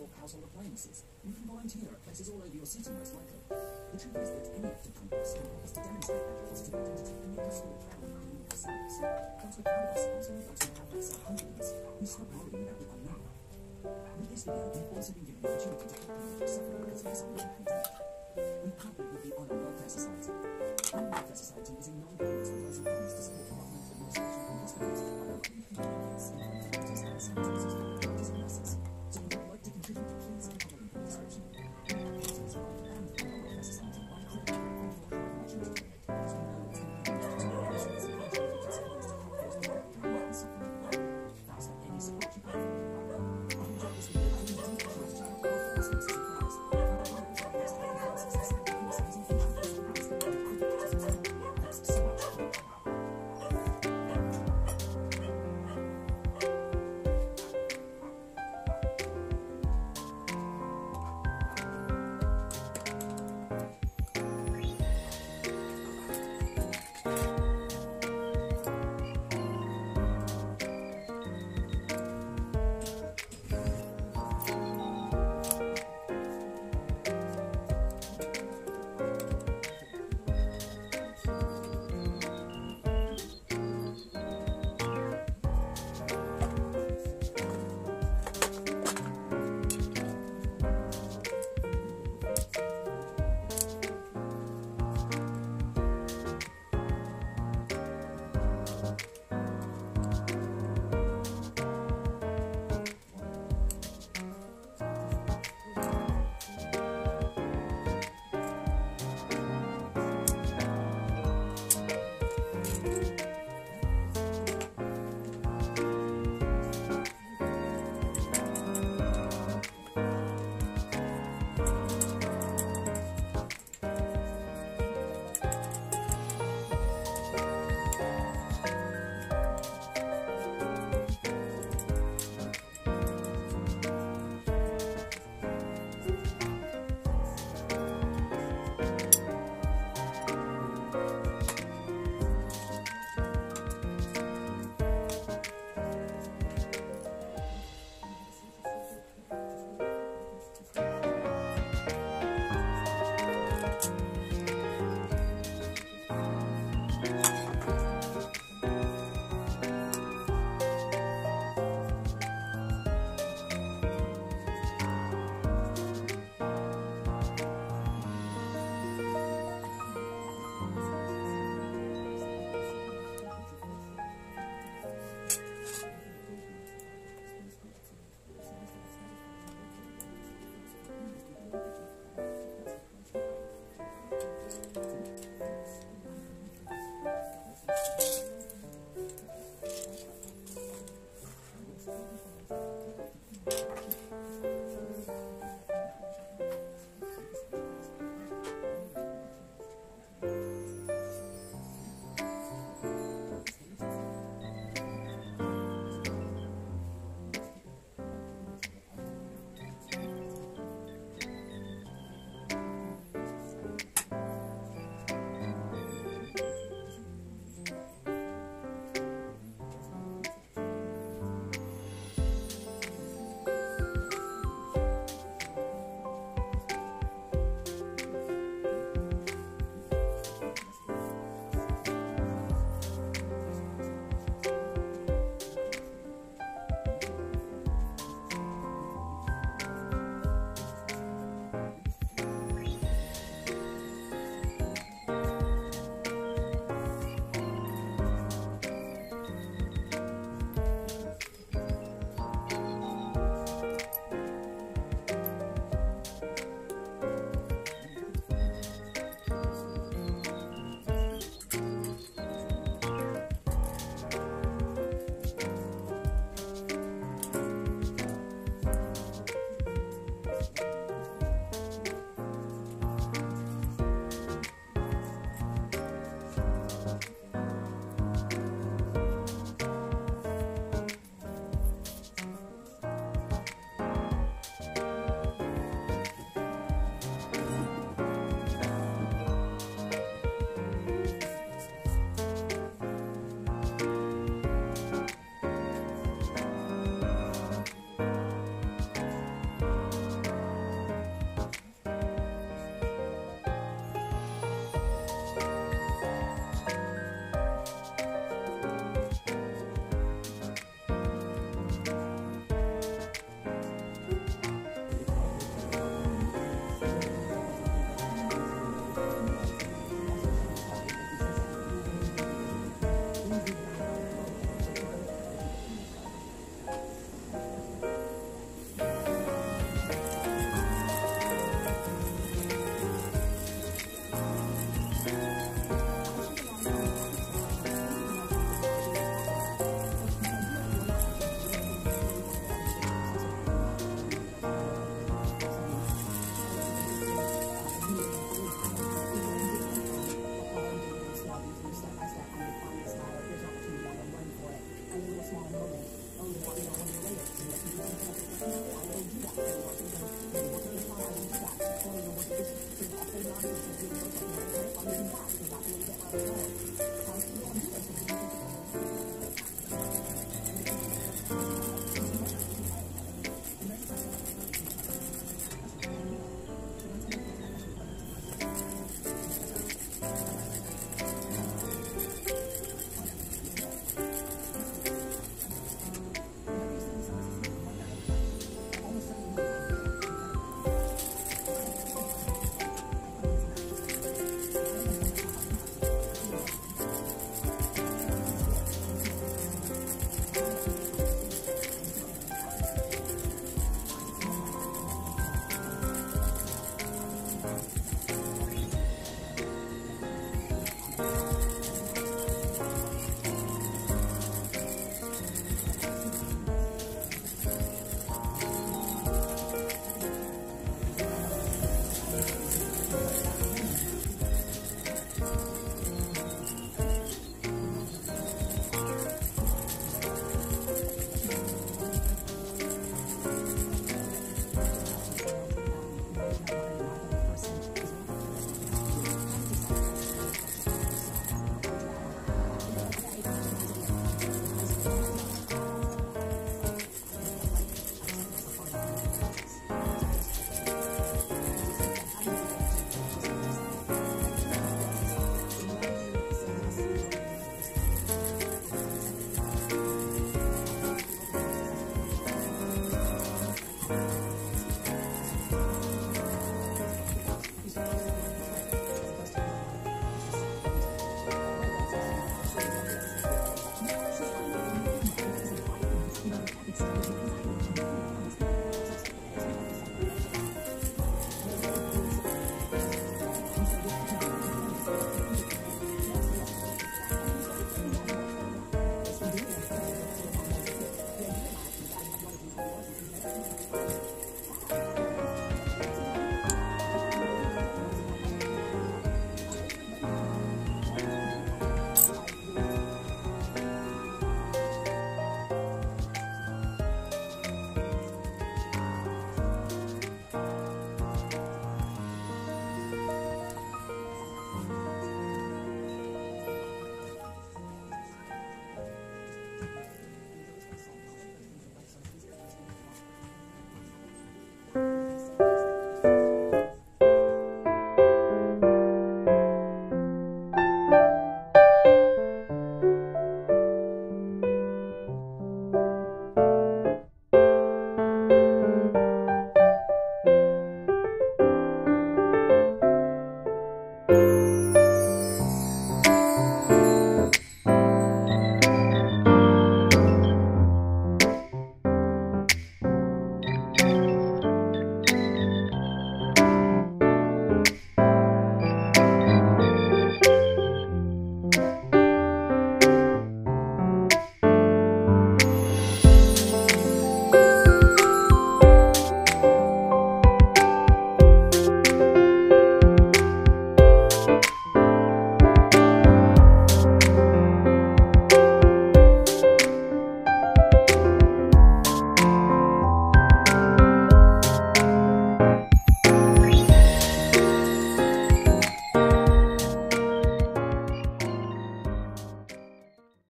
or household appliances. You can volunteer at places all over your city, most likely. The truth is that any act of kindness can help us to demonstrate our positive identity and make us feel proud of ourselves. Once we're proud of ourselves, we want to have us our confidence. We stop worrying about what we know. With this video, we've also been given the opportunity to help people who suffer because of something that they do. We partnered with the Honor Welfare Society. Honor Welfare Society is a non-governmental organization to support the development of more social and hospitals and other communities in communities and centers for doctors and nurses. So if you would like to contribute, please click on the link in the description.